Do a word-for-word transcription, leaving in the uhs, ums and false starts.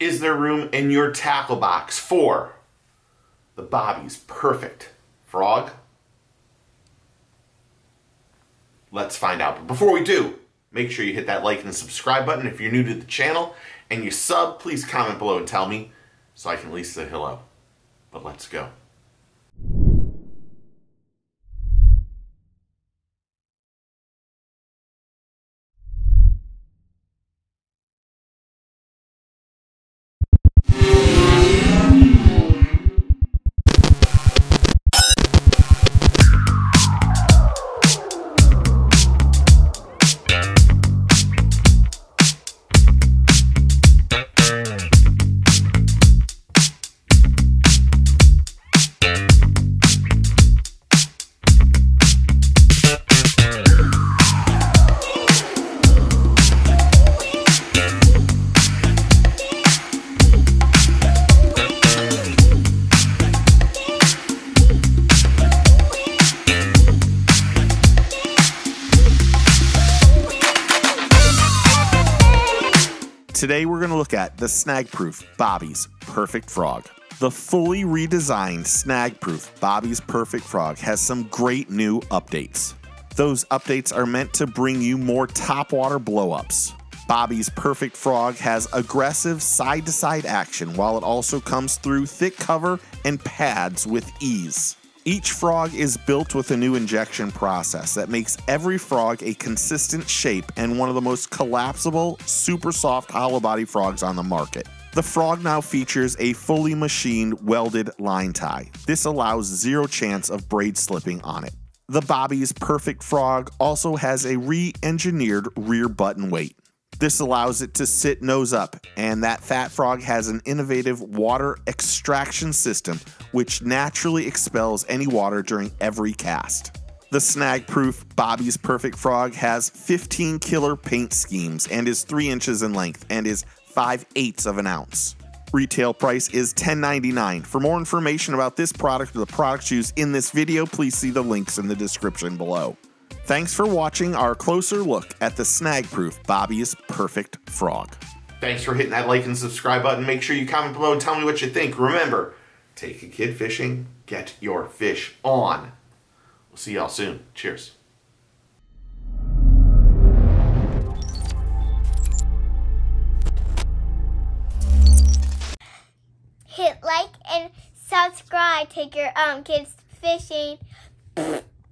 is there room in your tackle box for the Bobby's Perfect Frog? Let's find out. But before we do, make sure you hit that like and subscribe button. If you're new to the channel and you sub, please comment below and tell me so I can at least say hello. But let's go. Today we're going to look at the Snag Proof Bobby's Perfect Frog. The fully redesigned Snag Proof Bobby's Perfect Frog has some great new updates. Those updates are meant to bring you more topwater blowups. Bobby's Perfect Frog has aggressive side-to-side action while it also comes through thick cover and pads with ease. Each frog is built with a new injection process that makes every frog a consistent shape and one of the most collapsible, super soft hollow body frogs on the market. The frog now features a fully machined welded line tie. This allows zero chance of braid slipping on it. The Bobby's Perfect Frog also has a re-engineered rear button weight. This allows it to sit nose up, and that fat frog has an innovative water extraction system which naturally expels any water during every cast. The Snag Proof Bobby's Perfect Frog has fifteen killer paint schemes and is three inches in length and is five eighths of an ounce. Retail price is ten ninety-nine. For more information about this product or the products used in this video, please see the links in the description below. Thanks for watching our closer look at the Snag Proof Bobby's Perfect Frog. Thanks for hitting that like and subscribe button. Make sure you comment below and tell me what you think. Remember, take a kid fishing, get your fish on. We'll see y'all soon. Cheers. Hit like and subscribe. Take your um kids fishing.